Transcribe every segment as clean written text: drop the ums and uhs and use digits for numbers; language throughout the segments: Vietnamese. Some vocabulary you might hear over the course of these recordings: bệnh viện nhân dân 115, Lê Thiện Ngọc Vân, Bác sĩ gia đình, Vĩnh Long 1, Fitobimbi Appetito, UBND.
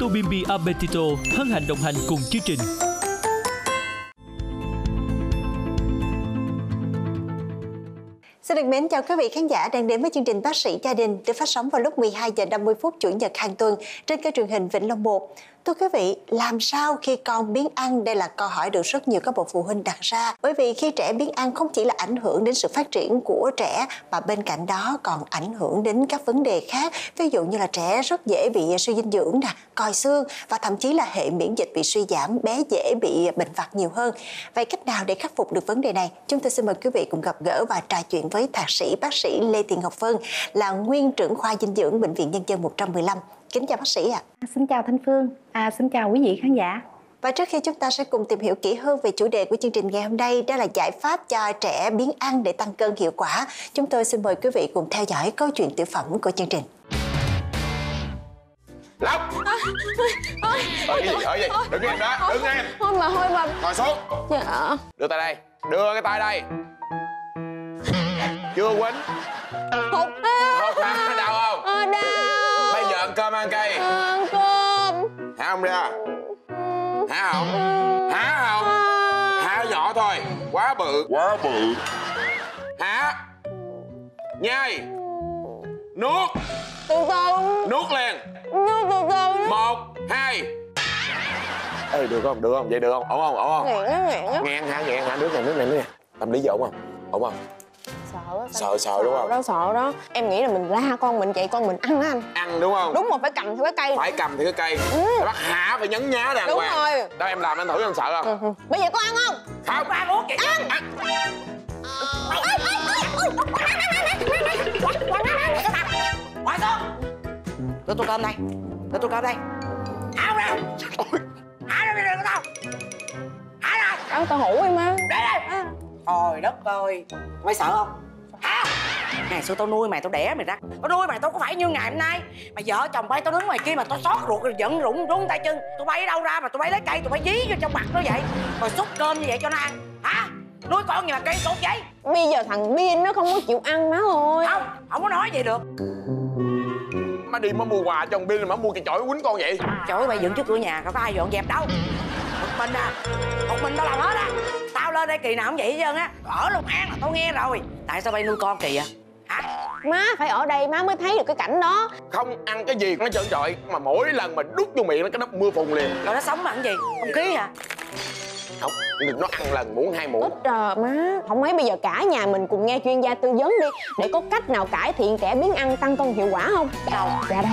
Fitobimbi Appetito hân hạnh đồng hành cùng chương trình. Xin được mến chào quý vị khán giả đang đến với chương trình Bác sĩ Gia Đình được phát sóng vào lúc 12h50 Chủ nhật hàng tuần trên kênh truyền hình Vĩnh Long 1. Thưa quý vị, làm sao khi con biếng ăn? Đây là câu hỏi được rất nhiều các bậc phụ huynh đặt ra. Bởi vì khi trẻ biếng ăn không chỉ là ảnh hưởng đến sự phát triển của trẻ mà bên cạnh đó còn ảnh hưởng đến các vấn đề khác. Ví dụ như là trẻ rất dễ bị suy dinh dưỡng, còi xương và thậm chí là hệ miễn dịch bị suy giảm, bé dễ bị bệnh vặt nhiều hơn. Vậy cách nào để khắc phục được vấn đề này? Chúng tôi xin mời quý vị cùng gặp gỡ và trò chuyện với thạc sĩ bác sĩ Lê Thiện Ngọc Vân, là nguyên trưởng khoa dinh dưỡng Bệnh viện Nhân dân 115. Kính chào bác sĩ ạ. Xin chào Thanh Phương, xin chào quý vị khán giả. Và trước khi chúng ta sẽ cùng tìm hiểu kỹ hơn về chủ đề của chương trình ngày hôm nay, đó là giải pháp cho trẻ biếng ăn để tăng cân hiệu quả, chúng tôi xin mời quý vị cùng theo dõi câu chuyện tiểu phẩm của chương trình. Lộc! Ôi, đừng nghe em đó, đừng nghe em. Thôi mà. Ngồi xuống. Dạ. Đưa tay đây, đưa cái tay đây. Chưa quýnh. Hụt. Hụt hả? Đau không? Đau. Bây giờ ăn cơm ăn cây? Ăn cơm. Hả không ra? Hả không? Hả không? Hả nhỏ thôi. Quá bự. Quá bự. Hả? Nhai. Nuốt. Từ từ. Nuốt liền. Nuốt từ từ. 1, 2. Ê, được không? Được không? Vậy được không? Ổn không? Ổn không? Nghẹn hả? Nước này. Tâm lý ổn không? Ổn không? Sợ đúng không? Sợ đó. Em nghĩ là mình la con mình vậy con mình ăn á anh. Ăn đúng không? Đúng rồi, phải cầm theo cái cây. Bắt hả phải nhấn nhá đàng hoàng. Đúng rồi. Đâu em làm anh thử em sợ không? Bây giờ có ăn không? Không ăn uống kìa. Ăn. Ngồi xuống. Đưa tô cơm đây. Hả không đâu? Hả đâu đây tao? Hả rồi. Ăn tao hủ em á. Đi đi. Trời đất ơi, mày sợ không? Hả? Ngày xưa tao nuôi mày, tao đẻ mày ra. Tao nuôi mày tao có phải như ngày hôm nay. Mà vợ chồng bay tao đứng ngoài kia mà tao xót ruột rồi giận rụng tay chân. Tụi bay ở đâu ra mà tụi bay lấy cây, tụi bay dí vô trong mặt nó vậy. Rồi xúc cơm như vậy cho nó ăn. Hả? Nuôi con gì mà cây cột vậy? Bây giờ thằng Biên nó không có chịu ăn má ơi. Không có nói vậy được. Má đi má mua quà cho thằng Biên, má mua cái chổi quýnh con vậy. Chổi bay dựng trước cửa nhà, có ai dọn dẹp đâu. Một mình tao làm hết á. Tao lên đây kỳ nào cũng vậy hết trơn á. Ở Long An là tao nghe rồi. Tại sao bay nuôi con kỳ vậy? Hả? Má phải ở đây má mới thấy được cái cảnh đó. Không ăn cái gì nó trơn trọi. Mà mỗi lần mà đút vô miệng nó cái nắp mưa phùn liền. Rồi nó sống mà ăn gì? Không khí hả? Không, nó ăn lần muỗng 2 muỗng. Ít trời má. Không mấy bây giờ cả nhà mình cùng nghe chuyên gia tư vấn đi. Để có cách nào cải thiện trẻ biếng ăn tăng cân hiệu quả không? Đâu? Ra đây.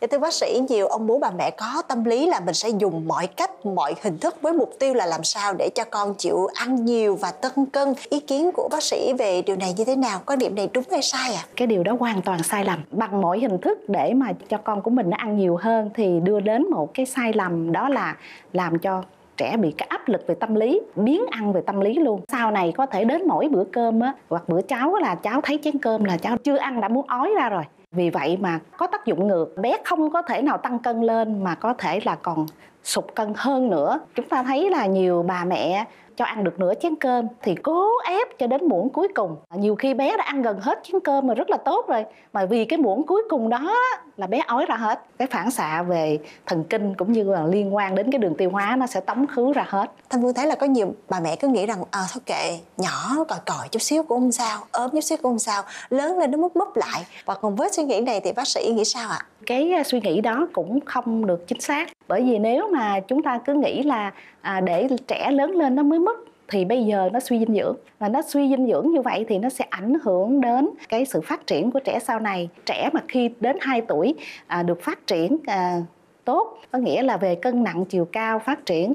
Dạ thưa bác sĩ, nhiều ông bố bà mẹ có tâm lý là mình sẽ dùng mọi cách, mọi hình thức với mục tiêu là làm sao để cho con chịu ăn nhiều và tăng cân. Ý kiến của bác sĩ về điều này như thế nào? Quan điểm này đúng hay sai ạ? Cái điều đó hoàn toàn sai lầm. Bằng mọi hình thức để mà cho con của mình nó ăn nhiều hơn thì đưa đến một cái sai lầm, đó là làm cho trẻ bị cái áp lực về tâm lý, biếng ăn về tâm lý luôn. Sau này có thể đến mỗi bữa cơm á, hoặc bữa cháo là cháu thấy chén cơm là cháu chưa ăn đã muốn ói ra rồi. Vì vậy mà có tác dụng ngược, bé không có thể nào tăng cân lên mà có thể là còn sụt cân hơn nữa. Chúng ta thấy là nhiều bà mẹ cho ăn được nửa chén cơm thì cố ép cho đến muỗng cuối cùng. Nhiều khi bé đã ăn gần hết chén cơm mà rất là tốt rồi. Mà vì cái muỗng cuối cùng đó là bé ói ra hết. Cái phản xạ về thần kinh cũng như là liên quan đến cái đường tiêu hóa nó sẽ tống khứ ra hết. Thanh Phương thấy là có nhiều bà mẹ cứ nghĩ rằng thôi kệ, nhỏ còi chút xíu cũng không sao, ốm chút xíu cũng không sao, lớn lên nó múp lại. Và còn với suy nghĩ này thì bác sĩ nghĩ sao ạ? Cái suy nghĩ đó cũng không được chính xác. Bởi vì nếu mà chúng ta cứ nghĩ là để trẻ lớn lên nó mới múp thì bây giờ nó suy dinh dưỡng, và nó suy dinh dưỡng như vậy thì nó sẽ ảnh hưởng đến cái sự phát triển của trẻ sau này. Trẻ mà khi đến 2 tuổi được phát triển tốt, có nghĩa là về cân nặng chiều cao phát triển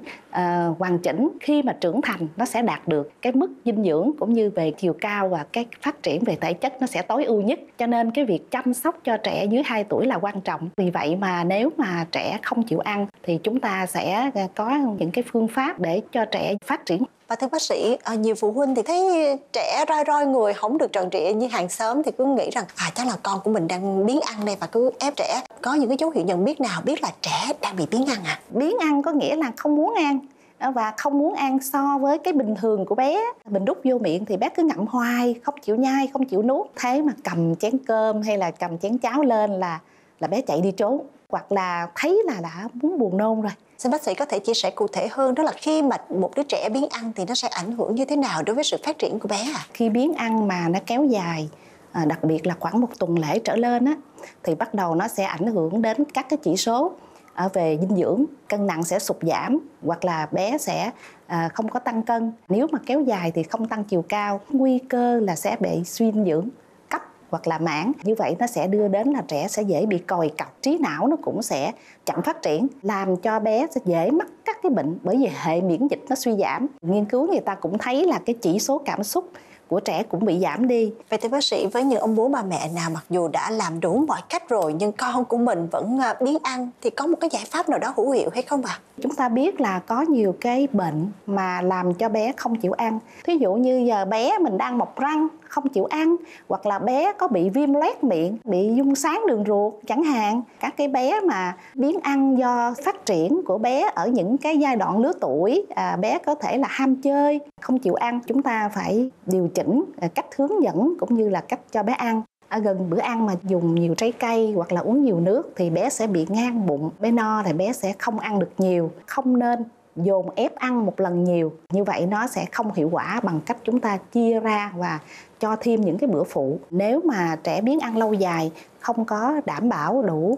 hoàn chỉnh, khi mà trưởng thành nó sẽ đạt được cái mức dinh dưỡng cũng như về chiều cao và cái phát triển về thể chất nó sẽ tối ưu nhất. Cho nên cái việc chăm sóc cho trẻ dưới 2 tuổi là quan trọng. Vì vậy mà nếu mà trẻ không chịu ăn thì chúng ta sẽ có những cái phương pháp để cho trẻ phát triển. Và thưa bác sĩ, nhiều phụ huynh thì thấy trẻ roi người không được tròn trịa như hàng xóm thì cứ nghĩ rằng chắc là con của mình đang biếng ăn đây, và cứ ép trẻ. Có những cái dấu hiệu nhận biết nào biết là trẻ đang bị biếng ăn ạ? Biếng ăn có nghĩa là không muốn ăn, và không muốn ăn so với cái bình thường của bé. Mình đút vô miệng thì bé cứ ngậm hoài, không chịu nhai, không chịu nuốt. Thế mà cầm chén cơm hay là cầm chén cháo lên là là bé chạy đi trốn, hoặc là thấy là đã muốn buồn nôn rồi. Xin bác sĩ có thể chia sẻ cụ thể hơn, đó là khi mà một đứa trẻ biến ăn thì nó sẽ ảnh hưởng như thế nào đối với sự phát triển của bé à? Khi biến ăn mà nó kéo dài, đặc biệt là khoảng 1 tuần lễ trở lên á, thì bắt đầu nó sẽ ảnh hưởng đến các cái chỉ số về dinh dưỡng, cân nặng sẽ sụt giảm hoặc là bé sẽ không có tăng cân. Nếu mà kéo dài thì không tăng chiều cao, nguy cơ là sẽ bị suy dinh dưỡng cấp hoặc là mãn. Như vậy nó sẽ đưa đến là trẻ sẽ dễ bị còi cọc, trí não nó cũng sẽ chậm phát triển, làm cho bé sẽ dễ mắc các cái bệnh bởi vì hệ miễn dịch nó suy giảm. Nghiên cứu người ta cũng thấy là cái chỉ số cảm xúc của trẻ cũng bị giảm đi. Vậy thưa bác sĩ, với những ông bố bà mẹ nào mặc dù đã làm đủ mọi cách rồi nhưng con của mình vẫn biến ăn thì có một cái giải pháp nào đó hữu hiệu hay không ạ? Chúng ta biết là có nhiều cái bệnh mà làm cho bé không chịu ăn. Thí dụ như giờ bé mình đang mọc răng không chịu ăn, hoặc là bé có bị viêm loét miệng, bị dung sáng đường ruột chẳng hạn. Các cái bé mà biến ăn do phát triển của bé ở những cái giai đoạn lứa tuổi, bé có thể là ham chơi, không chịu ăn, chúng ta phải điều chỉnh cách hướng dẫn cũng như là cách cho bé ăn. Ở gần bữa ăn mà dùng nhiều trái cây hoặc là uống nhiều nước thì bé sẽ bị ngang bụng, bé no thì bé sẽ không ăn được nhiều. Không nên dồn ép ăn một lần nhiều, như vậy nó sẽ không hiệu quả bằng cách chúng ta chia ra và cho thêm những cái bữa phụ. Nếu mà trẻ biến ăn lâu dài, không có đảm bảo đủ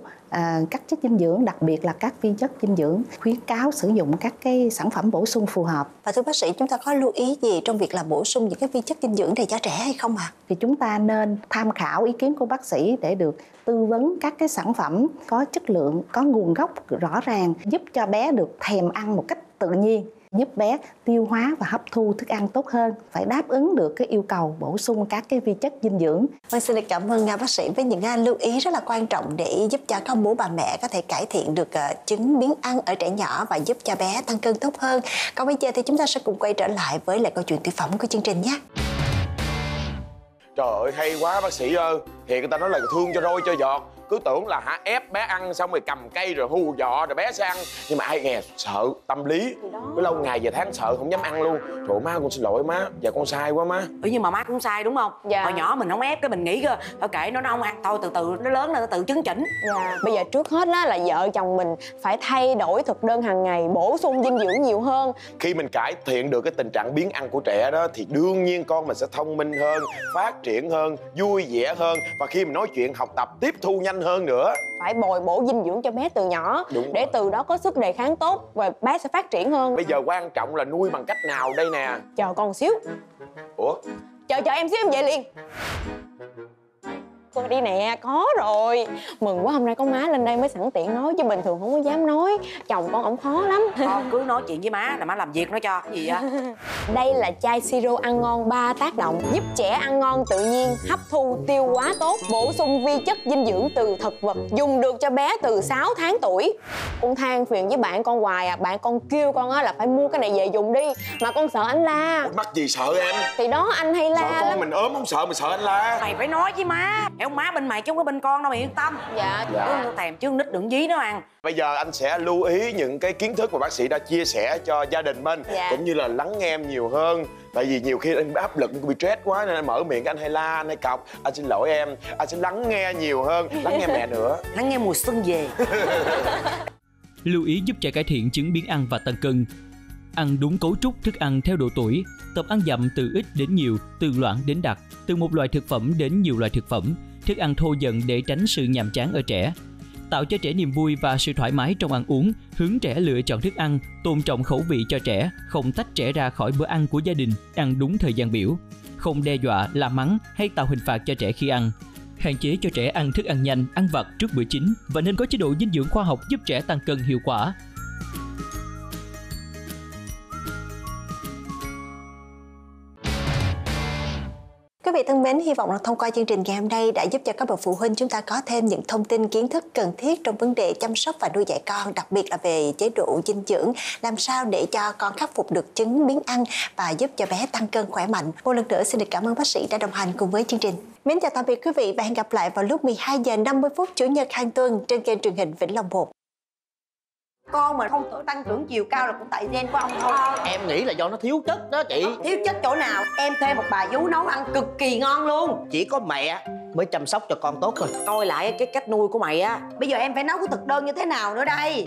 các chất dinh dưỡng, đặc biệt là các vi chất dinh dưỡng, khuyến cáo sử dụng các cái sản phẩm bổ sung phù hợp. Và thưa bác sĩ, chúng ta có lưu ý gì trong việc là bổ sung những cái vi chất dinh dưỡng này cho trẻ hay không ạ? Thì chúng ta nên tham khảo ý kiến của bác sĩ để được tư vấn các cái sản phẩm có chất lượng, có nguồn gốc rõ ràng, giúp cho bé được thèm ăn một cách tự nhiên, giúp bé tiêu hóa và hấp thu thức ăn tốt hơn, phải đáp ứng được cái yêu cầu bổ sung các cái vi chất dinh dưỡng. Vâng, xin được cảm ơn bác sĩ với những lưu ý rất là quan trọng để giúp cho các ông bố bà mẹ có thể cải thiện được chứng biến ăn ở trẻ nhỏ và giúp cho bé tăng cân tốt hơn. Còn bây giờ thì chúng ta sẽ cùng quay trở lại với lại câu chuyện thực phẩm của chương trình nhé. Trời ơi, hay quá bác sĩ ơi. Thì người ta nói là thương cho roi cho giọt, cứ tưởng là ép bé ăn xong rồi cầm cây rồi hù dọ rồi bé sẽ ăn, nhưng mà ai nghe sợ tâm lý cứ lâu ngày về tháng sợ không dám ăn luôn. Trời, má con xin lỗi má, giờ con sai quá má. Ừ, nhưng mà má cũng sai đúng không? Dạ. Hồi nhỏ mình không ép cái mình nghĩ cơ thôi kệ nó không ăn, thôi từ từ nó lớn lên nó tự chứng chỉnh. Dạ. Bây giờ trước hết đó là vợ chồng mình phải thay đổi thực đơn hàng ngày, bổ sung dinh dưỡng nhiều hơn. Khi mình cải thiện được cái tình trạng biến ăn của trẻ đó thì đương nhiên con mình sẽ thông minh hơn, phát triển hơn, vui vẻ hơn, và khi mình nói chuyện học tập tiếp thu nhanh hơn nữa. Phải bồi bổ dinh dưỡng cho bé từ nhỏ. Đúng để rồi. Từ đó có sức đề kháng tốt và bé sẽ phát triển hơn. Bây giờ quan trọng là nuôi bằng cách nào đây nè? Chờ con xíu. Ủa? Chờ em xíu em về liền. Con đi nè, có rồi. Mừng quá, hôm nay có má lên đây mới sẵn tiện nói, chứ bình thường không có dám nói. Chồng con ổng khó lắm. Con cứ nói chuyện với má là má làm việc nó cho. Cái gì vậy? Đây là chai siro ăn ngon 3 tác động, giúp trẻ ăn ngon tự nhiên, hấp thu tiêu hóa tốt, bổ sung vi chất dinh dưỡng từ thực vật, dùng được cho bé từ 6 tháng tuổi. Con than phiền với bạn con hoài à, bạn con kêu con á là phải mua cái này về dùng đi, mà con sợ anh la. Mắc gì sợ em? Thì đó, anh hay la. Sợ con lắm. Mình ốm không sợ, mình sợ anh la. Mày phải nói với má. Ông má bên mày chứ không có bên con đâu, mày yên tâm. Dạ. Con thèm chứ nít đừng dí nó ăn. Bây giờ anh sẽ lưu ý những cái kiến thức mà bác sĩ đã chia sẻ cho gia đình mình. Dạ. Cũng như là lắng nghe em nhiều hơn. Tại vì nhiều khi anh áp lực, bị stress quá nên anh mở miệng anh hay la, anh hay cọc. Anh xin lỗi em, anh sẽ lắng nghe nhiều hơn, lắng nghe mẹ nữa. Lắng nghe mùa xuân về. Lưu ý giúp trẻ cải thiện chứng biến ăn và tăng cân. Ăn đúng cấu trúc thức ăn theo độ tuổi, tập ăn dặm từ ít đến nhiều, từ loãng đến đặc, từ một loại thực phẩm đến nhiều loại thực phẩm, thức ăn thô dần để tránh sự nhàm chán ở trẻ. Tạo cho trẻ niềm vui và sự thoải mái trong ăn uống, hướng trẻ lựa chọn thức ăn, tôn trọng khẩu vị cho trẻ, không tách trẻ ra khỏi bữa ăn của gia đình, ăn đúng thời gian biểu. Không đe dọa, la mắng hay tạo hình phạt cho trẻ khi ăn. Hạn chế cho trẻ ăn thức ăn nhanh, ăn vặt trước bữa chính và nên có chế độ dinh dưỡng khoa học giúp trẻ tăng cân hiệu quả. Quý vị thân mến, hy vọng là thông qua chương trình ngày hôm nay đã giúp cho các bậc phụ huynh chúng ta có thêm những thông tin kiến thức cần thiết trong vấn đề chăm sóc và nuôi dạy con, đặc biệt là về chế độ dinh dưỡng, làm sao để cho con khắc phục được chứng biến ăn và giúp cho bé tăng cân khỏe mạnh. Một lần nữa xin được cảm ơn bác sĩ đã đồng hành cùng với chương trình. Mến chào tạm biệt quý vị và hẹn gặp lại vào lúc 12 giờ 50 phút Chủ nhật hàng tuần trên kênh truyền hình Vĩnh Long 1. Con mình không tăng trưởng chiều cao là cũng tại gen của ông thôi. Em nghĩ là do nó thiếu chất đó chị. Thiếu chất chỗ nào? Em thuê một bà vú nấu ăn cực kỳ ngon luôn. Chỉ có mẹ mới chăm sóc cho con tốt thôi. Coi lại cái cách nuôi của mày á. Bây giờ em phải nấu cái thực đơn như thế nào nữa đây?